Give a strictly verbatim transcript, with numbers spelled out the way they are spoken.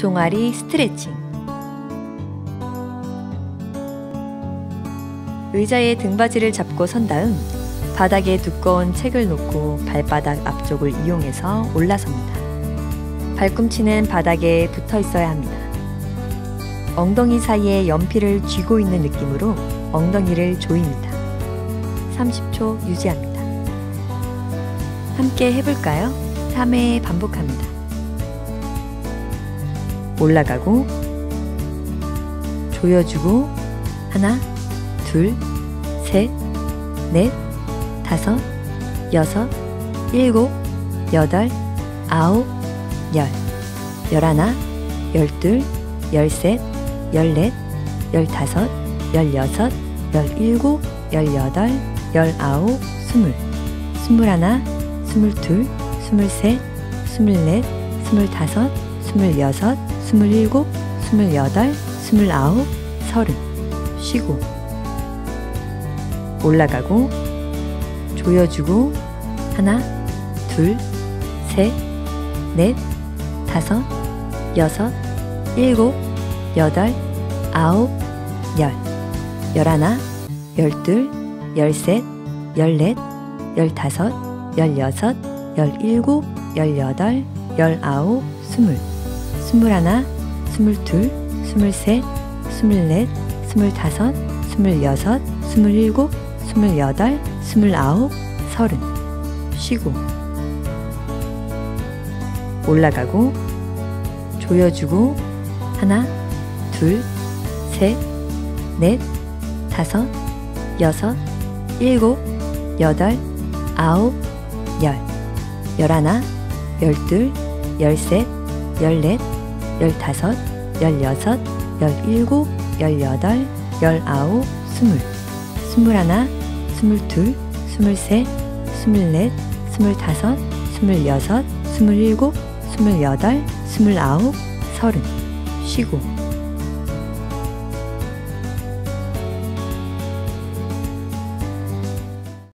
종아리 스트레칭. 의자에 등받이를 잡고 선 다음 바닥에 두꺼운 책을 놓고 발바닥 앞쪽을 이용해서 올라섭니다. 발꿈치는 바닥에 붙어 있어야 합니다. 엉덩이 사이에 연필을 쥐고 있는 느낌으로 엉덩이를 조입니다. 삼십 초 유지합니다. 함께 해볼까요? 삼 회 반복합니다. 올라가고 조여주고 하나, 둘, 셋, 넷, 다섯, 여섯, 일곱, 여덟, 아홉, 열, 열하나, 열둘, 열셋, 열넷, 열다섯, 열여섯, 열일곱, 열여덟, 열아홉, 스물, 스물하나, 스물둘, 스물셋, 스물넷, 스물다섯, 스물여섯, 스물일곱, 스물여덟, 스물아홉, 서른. 쉬고 올라가고 조여주고 하나, 둘, 셋, 넷, 다섯, 여섯, 일곱, 여덟, 아홉, 열, 열하나, 열둘, 열셋, 열넷, 열다섯, 열여섯, 열일곱, 열여덟, 열아홉, 스물, 스물하나, 스물둘, 스물셋, 스물넷, 스물다섯, 스물여섯, 스물일곱, 스물여덟, 스물아홉, 서른. 쉬고 올라가고 조여주고 하나, 둘, 셋, 넷, 다섯, 여섯, 일곱, 여덟, 아홉, 열, 열하나, 열둘, 열셋, 열넷, 열다섯, 열여섯, 열일곱, 열여덟, 열아홉, 스물, 스물하나, 스물둘, 스물셋, 스물넷, 스물다섯, 스물여섯, 스물일곱, 스물여덟, 스물아홉, 서른. 쉬고